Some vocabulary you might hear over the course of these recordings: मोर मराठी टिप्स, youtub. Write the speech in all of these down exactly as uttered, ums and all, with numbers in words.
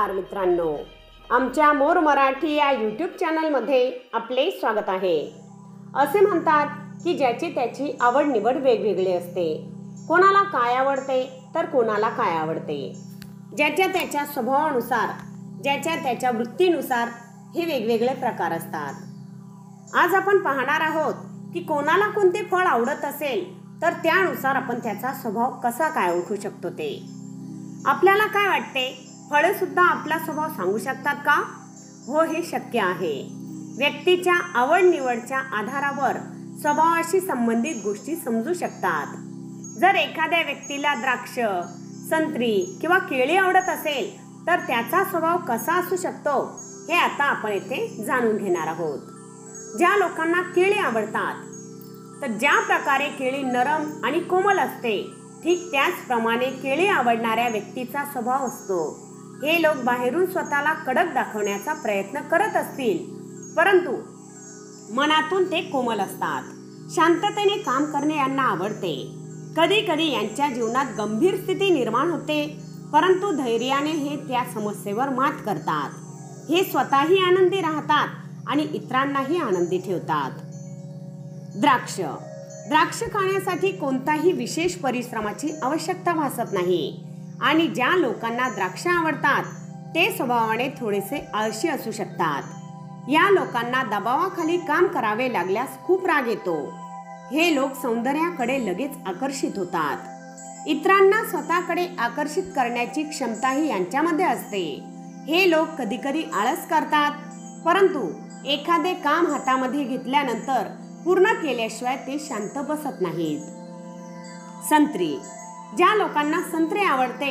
नमस्कार मित्रांनो, आमच्या मोर मराठी या यूट्यूब चॅनलमध्ये आपले स्वागत आहे। असे म्हणतात की ज्याची त्याची आवड निवड वेगवेगळी असते। कोणाला काय आवडते तर कोणाला काय आवडते, ज्याच्या त्याच्या स्वभावानुसार, ज्याच्या त्याच्या वृत्तीनुसार हे वेगवेगळे प्रकार असतात। आज आपण पाहणार आहोत की कोणाला कोणते फळ आवडत असेल तर त्यानुसार आपण त्याचा स्वभाव कसा काय ओळखू शकतो ते। आपल्याला काय वाटते, फळे सुद्धा आपला स्वभाव सांगू शकतात का? हो, हे शक्य आहे। व्यक्तीच्या आवड निवडच्या आधारावर स्वभावाशी संबंधित गोष्टी समजू शकतात। जर एखाद्या व्यक्तीला द्राक्ष, संत्री किंवा केळी आवडत असेल तर त्याचा स्वभाव कसा असू शकतो हे आता आपण इथे जाणून घेणार आहोत। ज्या लोकांना केळी आवडतात तर ज्या प्रकारे केळी नरम आणि कोमल असते, ठीक त्याचप्रमाणे केळी आवडणाऱ्या व्यक्तीचा स्वभाव असतो। हे लोक बाहेरून स्वतःला कडक दाखवण्याचा प्रयत्न करत असतील, परंतु मनातून ते कोमल असतात। शांततेने काम करणे यांना आवडते। कधी कधी यांच्या जीवनात गंभीर स्थिती निर्माण होते, परंतु धैर्याने हे त्या समस्येवर मात करतात। हे स्वतःही आनंदी राहतात आणि इतरांनाही आनंदी ठेवतात। द्राक्ष द्राक्ष खाण्यासाठी कोणताही विशेष परिश्रमाची आवश्यकता भासत नाही, आणि ज्या लोकांना द्राक्ष आवडतात ते स्वभावाने थोडेसे आळशी असू शकतात। या लोकांना दबावाखाली काम करावे लागल्यास खूप राग येतो। हे लोक सौंदर्याकडे लगेच आकर्षित होतात। इतरांना स्वतःकडे आकर्षित करण्याची क्षमताही यांच्यामध्ये असते। हे लोक कधीकधी आळस करतात, परंतु एखादे काम हातामध्ये घेतल्यानंतर पूर्ण केल्याशिवाय ते शांत बसत नाहीत। संत्री ज्या लोकांना संत्रे आवडते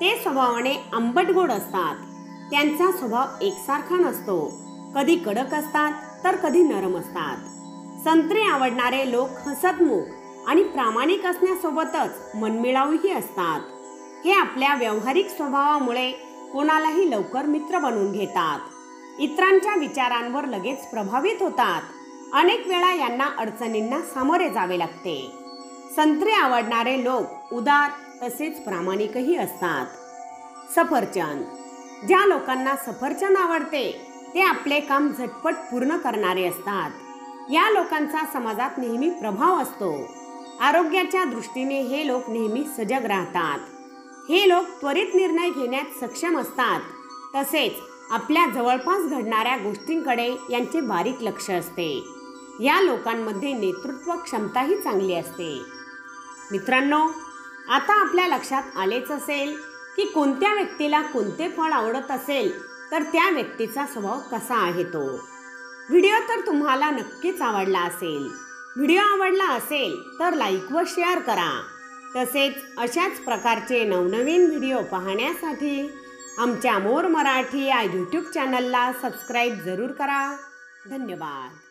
ते स्वभावाने आंबट गोड असतात। त्यांचा स्वभाव एकसारखा नसतो, कधी कडक असतात तर कधी नरम असतात। संत्रे आवडणारे लोक हसतमुख आणि प्रामाणिक असण्यासोबतच मनमिळाऊही असतात। हे आपल्या व्यावहारिक स्वभावामुळे कोणालाही लवकर मित्र बनवून घेतात। इतरांच्या विचारांवर लगेच प्रभावित होतात। अनेक वेळा यांना अडचणींना सामोरे जावे लागते। संत्रे आवडणारे लोक उदार तसेच प्रामाणिकही असतात। सफरचंद ज्या लोकांना सफरचंद आवडते ते आपले काम झटपट पूर्ण करणारे असतात। या लोकांचा समाजात नेहमी प्रभाव असतो। आरोग्याच्या दृष्टीने हे लोक नेहमी सजग राहतात। हे लोक त्वरित निर्णय घेण्यात सक्षम असतात, तसेच आपल्या जवळपास घडणाऱ्या गोष्टींकडे यांचे बारीक लक्ष असते। या लोकांमध्ये नेतृत्व क्षमताही चांगली असते। मित्रांनो, आता आपल्या लक्षात आलेच असेल की कोणत्या व्यक्तीला कोणते फळ आवडत असेल तर त्या व्यक्तीचा स्वभाव कसा आहे तो। व्हिडिओ तर तुम्हाला नक्कीच आवडला असेल। व्हिडिओ आवडला असेल तर लाईक व शेअर करा। तसेच अशाच प्रकारचे नवनवीन व्हिडिओ पाहण्यासाठी आमच्या मोर मराठी या यूट्यूब चॅनलला सबस्क्राइब जरूर करा। धन्यवाद।